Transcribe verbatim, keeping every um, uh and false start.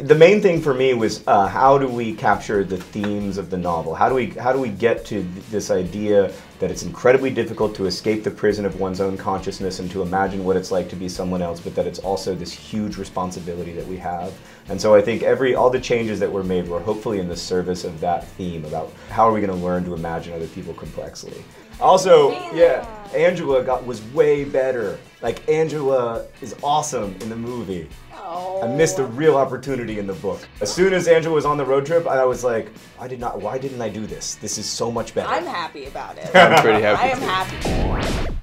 The main thing for me was uh, how do we capture the themes of the novel? How do we how do we get to th this idea that it's incredibly difficult to escape the prison of one's own consciousness and to imagine what it's like to be someone else, but that it's also this huge responsibility that we have. And so I think every all the changes that were made were hopefully in the service of that theme about how are we going to learn to imagine other people complexly. Also, yeah, Angela got was way better. Like Angela is awesome in the movie. I missed a real opportunity in the book. As soon as Angela was on the road trip, I was like, I did not, why didn't I do this? This is so much better. I'm happy about it. I'm pretty happy. I am happy.